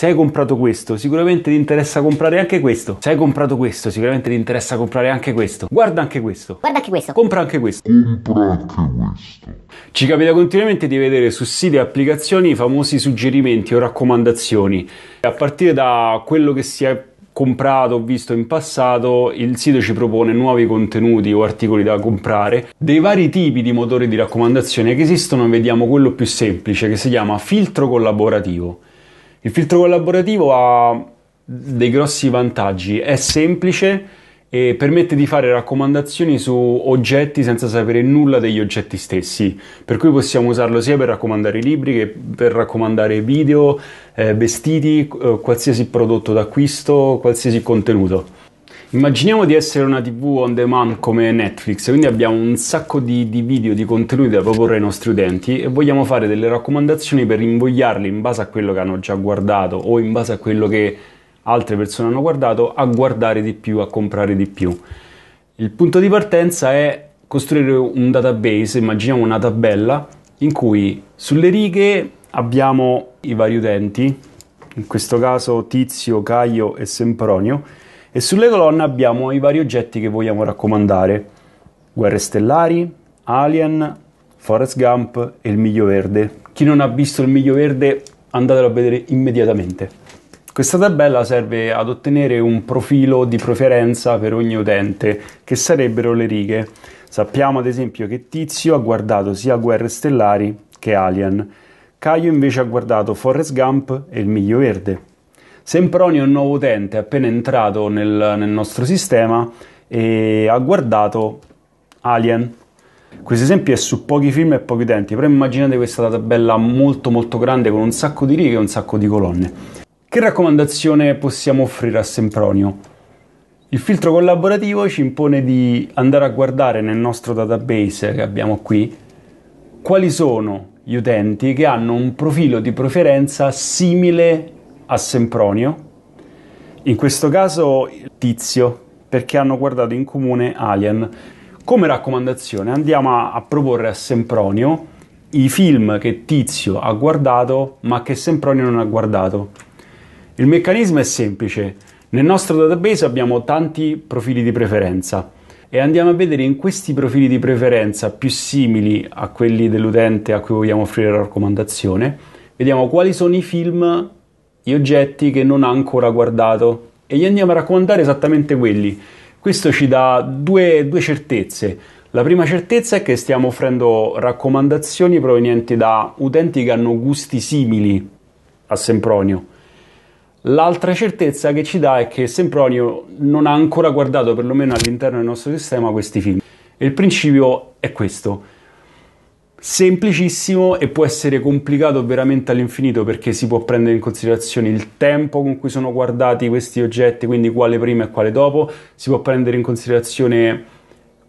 Se hai comprato questo, sicuramente ti interessa comprare anche questo. Se hai comprato questo, sicuramente ti interessa comprare anche questo. Guarda anche questo. Guarda anche questo. Compra anche questo. Compra anche questo. Ci capita continuamente di vedere su siti e applicazioni i famosi suggerimenti o raccomandazioni. A partire da quello che si è comprato o visto in passato, il sito ci propone nuovi contenuti o articoli da comprare. Dei vari tipi di motori di raccomandazione che esistono, vediamo quello più semplice, che si chiama filtro collaborativo. Il filtro collaborativo ha dei grossi vantaggi, è semplice e permette di fare raccomandazioni su oggetti senza sapere nulla degli oggetti stessi, per cui possiamo usarlo sia per raccomandare libri che per raccomandare video, vestiti, qualsiasi prodotto d'acquisto, qualsiasi contenuto. Immaginiamo di essere una TV on demand come Netflix, quindi abbiamo un sacco di video, di contenuti da proporre ai nostri utenti e vogliamo fare delle raccomandazioni per invogliarli, in base a quello che hanno già guardato o in base a quello che altre persone hanno guardato, a guardare di più, a comprare di più. Il punto di partenza è costruire un database, immaginiamo una tabella in cui sulle righe abbiamo i vari utenti, in questo caso Tizio, Caio e Sempronio, e sulle colonne abbiamo i vari oggetti che vogliamo raccomandare: Guerre Stellari, Alien, Forrest Gump e Il miglio verde. Chi non ha visto Il miglio verde, andatelo a vedere immediatamente. Questa tabella serve ad ottenere un profilo di preferenza per ogni utente, che sarebbero le righe. Sappiamo ad esempio che Tizio ha guardato sia Guerre Stellari che Alien, Caio invece ha guardato Forrest Gump e Il miglio verde. Sempronio è un nuovo utente, è appena entrato nel nostro sistema e ha guardato Alien. Questo esempio è su pochi film e pochi utenti, però immaginate questa tabella molto molto grande con un sacco di righe e un sacco di colonne. Che raccomandazione possiamo offrire a Sempronio? Il filtro collaborativo ci impone di andare a guardare nel nostro database che abbiamo qui quali sono gli utenti che hanno un profilo di preferenza simile a Sempronio, in questo caso Tizio, perché hanno guardato in comune Alien. Come raccomandazione andiamo a proporre a Sempronio i film che Tizio ha guardato ma che Sempronio non ha guardato. Il meccanismo è semplice: nel nostro database abbiamo tanti profili di preferenza e andiamo a vedere in questi profili di preferenza più simili a quelli dell'utente a cui vogliamo offrire la raccomandazione, vediamo quali sono i film, gli oggetti che non ha ancora guardato, e gli andiamo a raccomandare esattamente quelli. Questo ci dà due certezze. La prima certezza è che stiamo offrendo raccomandazioni provenienti da utenti che hanno gusti simili a Sempronio. L'altra certezza che ci dà è che Sempronio non ha ancora guardato, perlomeno all'interno del nostro sistema, questi film. E il principio è questo. Semplicissimo, e può essere complicato veramente all'infinito, perché si può prendere in considerazione il tempo con cui sono guardati questi oggetti, quindi quale prima e quale dopo, si può prendere in considerazione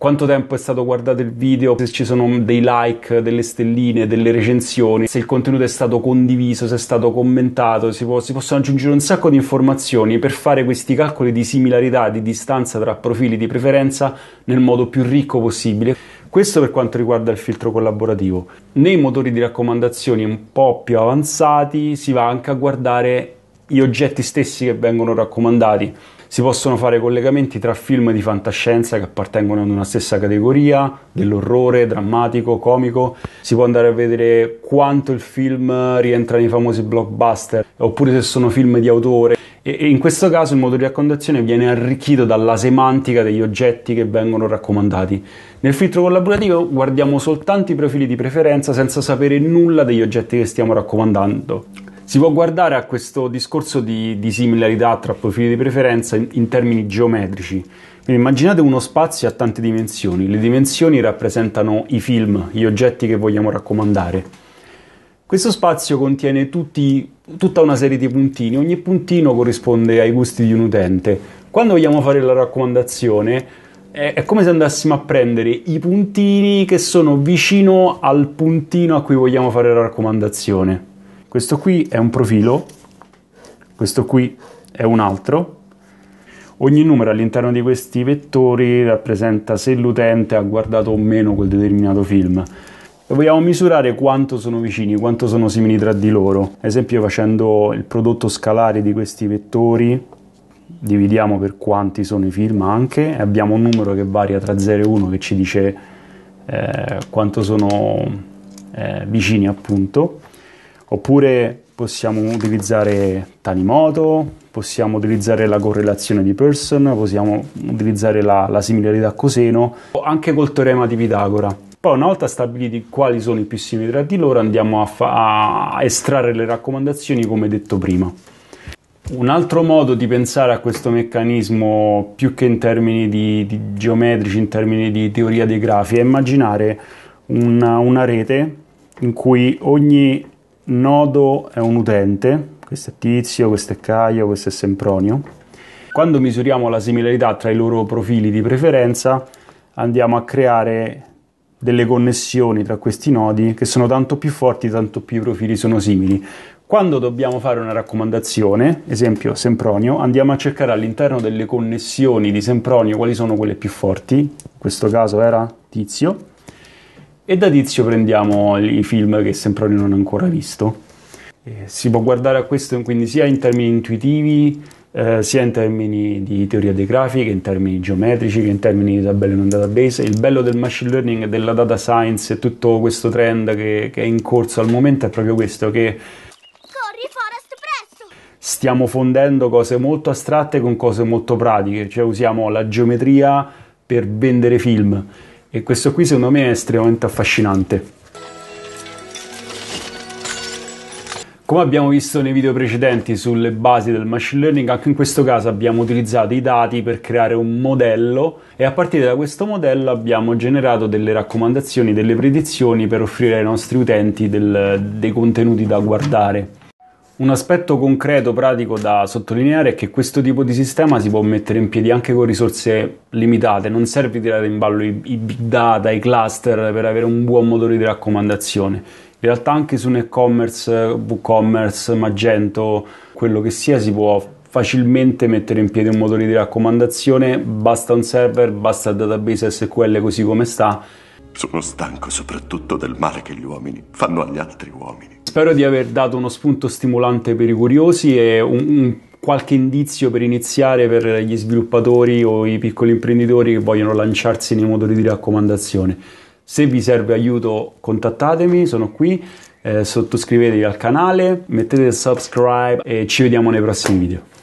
quanto tempo è stato guardato il video, se ci sono dei like, delle stelline, delle recensioni, se il contenuto è stato condiviso, se è stato commentato. Si possono aggiungere un sacco di informazioni per fare questi calcoli di similarità, di distanza tra profili di preferenza nel modo più ricco possibile. Questo per quanto riguarda il filtro collaborativo. Nei motori di raccomandazioni un po' più avanzati si va anche a guardare gli oggetti stessi che vengono raccomandati. Si possono fare collegamenti tra film di fantascienza che appartengono ad una stessa categoria, dell'orrore, drammatico, comico. Si può andare a vedere quanto il film rientra nei famosi blockbuster, oppure se sono film di autore. E in questo caso il motore di raccomandazione viene arricchito dalla semantica degli oggetti che vengono raccomandati. Nel filtro collaborativo guardiamo soltanto i profili di preferenza senza sapere nulla degli oggetti che stiamo raccomandando. Si può guardare a questo discorso di similarità tra profili di preferenza in termini geometrici. Quindi immaginate uno spazio a tante dimensioni. Le dimensioni rappresentano i film, gli oggetti che vogliamo raccomandare. Questo spazio contiene tutta una serie di puntini, ogni puntino corrisponde ai gusti di un utente. Quando vogliamo fare la raccomandazione è come se andassimo a prendere i puntini che sono vicino al puntino a cui vogliamo fare la raccomandazione. Questo qui è un profilo, questo qui è un altro. Ogni numero all'interno di questi vettori rappresenta se l'utente ha guardato o meno quel determinato film. e vogliamo misurare quanto sono vicini, quanto sono simili tra di loro. Ad esempio, facendo il prodotto scalare di questi vettori, dividiamo per quanti sono i film anche, e abbiamo un numero che varia tra 0 e 1 che ci dice quanto sono vicini, appunto. Oppure possiamo utilizzare Tanimoto, possiamo utilizzare la correlazione di Pearson, possiamo utilizzare la similarità a coseno, o anche col teorema di Pitagora. Poi, una volta stabiliti quali sono i più simili tra di loro, andiamo a estrarre le raccomandazioni, come detto prima. Un altro modo di pensare a questo meccanismo, più che in termini di geometrici, in termini di teoria dei grafi, è immaginare una rete in cui ogni nodo è un utente. Questo è Tizio, questo è Caio, questo è Sempronio. Quando misuriamo la similarità tra i loro profili di preferenza, andiamo a creare delle connessioni tra questi nodi che sono tanto più forti, tanto più i profili sono simili. Quando dobbiamo fare una raccomandazione, esempio Sempronio, andiamo a cercare all'interno delle connessioni di Sempronio quali sono quelle più forti. In questo caso era Tizio, e da Tizio prendiamo i film che Sempronio non ha ancora visto. Si può guardare a questo quindi sia in termini intuitivi, sia in termini di teoria dei grafi, che in termini geometrici, che in termini di tabelle non database. Il bello del machine learning, della data science e tutto questo trend che è in corso al momento è proprio questo, che corri, Forrest, presto! Stiamo fondendo cose molto astratte con cose molto pratiche, cioè usiamo la geometria per vendere film, e questo qui secondo me è estremamente affascinante. Come abbiamo visto nei video precedenti sulle basi del machine learning, anche in questo caso abbiamo utilizzato i dati per creare un modello, e a partire da questo modello abbiamo generato delle raccomandazioni, delle predizioni per offrire ai nostri utenti dei contenuti da guardare. Un aspetto concreto, pratico da sottolineare è che questo tipo di sistema si può mettere in piedi anche con risorse limitate. Non serve tirare in ballo i big data, i cluster per avere un buon motore di raccomandazione. In realtà anche su un e-commerce, WooCommerce, Magento, quello che sia, si può facilmente mettere in piedi un motore di raccomandazione. Basta un server, basta il database SQL così come sta. Sono stanco soprattutto del male che gli uomini fanno agli altri uomini. Spero di aver dato uno spunto stimolante per i curiosi e qualche indizio per iniziare per gli sviluppatori o i piccoli imprenditori che vogliono lanciarsi nei motori di raccomandazione. Se vi serve aiuto, contattatemi, sono qui, sottoscrivetevi al canale, mettete subscribe e ci vediamo nei prossimi video.